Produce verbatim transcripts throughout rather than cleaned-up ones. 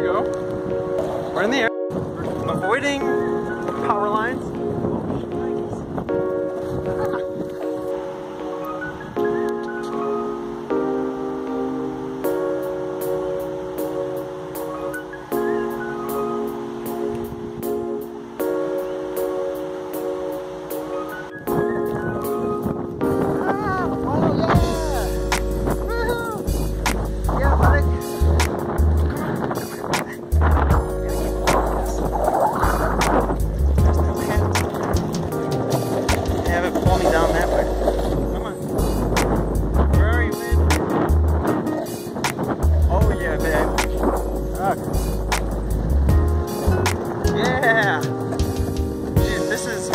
we go. We're in the air. We're avoiding power lines. Yeah! Dude, this is,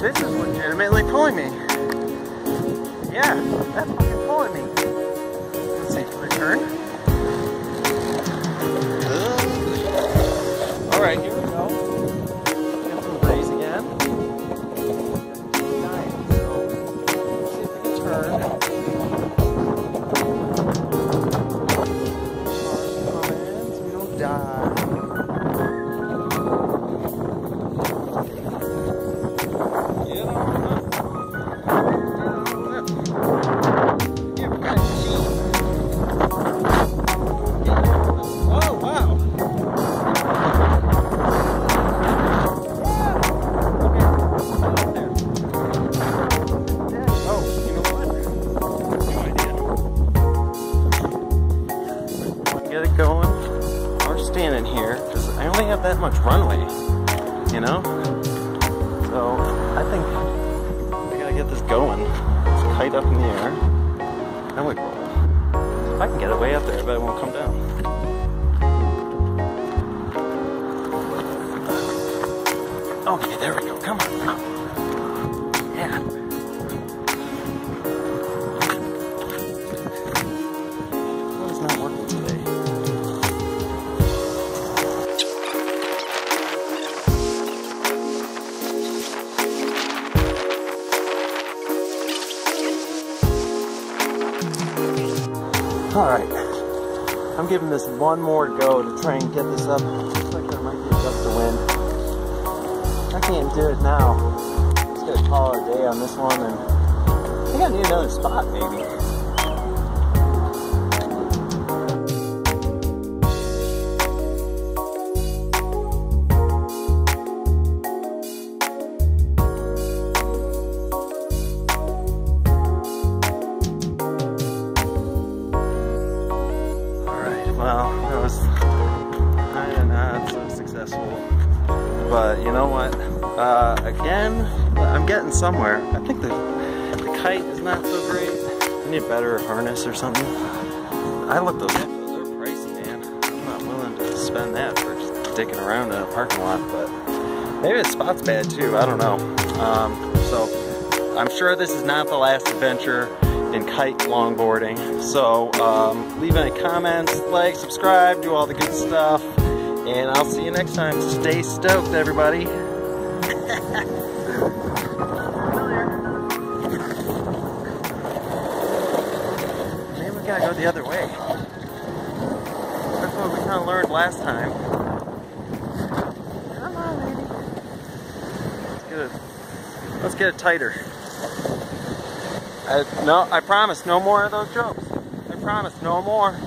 this is legitimately pulling me. Yeah, that's fucking pulling me. Let's see, return. Uh, Alright, here we go. Got some rays again. Nice, so let's see if we can turn. Come in so we don't die. Get it going. We're standing here because I only have that much runway, you know? So I think I gotta get this going. It's kite up in the air. And we roll. I can get it way up there, but it won't come down. Okay, there we go. Come on. Yeah. Alright, I'm giving this one more go to try and get this up. Looks like there might be a gust of wind. I can't do it now. I'm just gonna call it a day on this one, and I think I need another spot maybe. Well, that was kind of not so successful, but you know what, uh, again, I'm getting somewhere. I think the, the kite is not so great. I need a better harness or something. I looked those up, those are pricey, man. I'm not willing to spend that for just dicking around in a parking lot, but maybe the spot's bad too, I don't know. Um, so, I'm sure this is not the last adventure in kite longboarding, so um, leave any comments, like, subscribe, do all the good stuff, and I'll see you next time. Stay stoked, everybody. Maybe we gotta go the other way. That's what we kinda learned last time. Come on, baby. Let's get it, let's get it tighter. I, no, I promise, no more of those jokes. I promise, no more.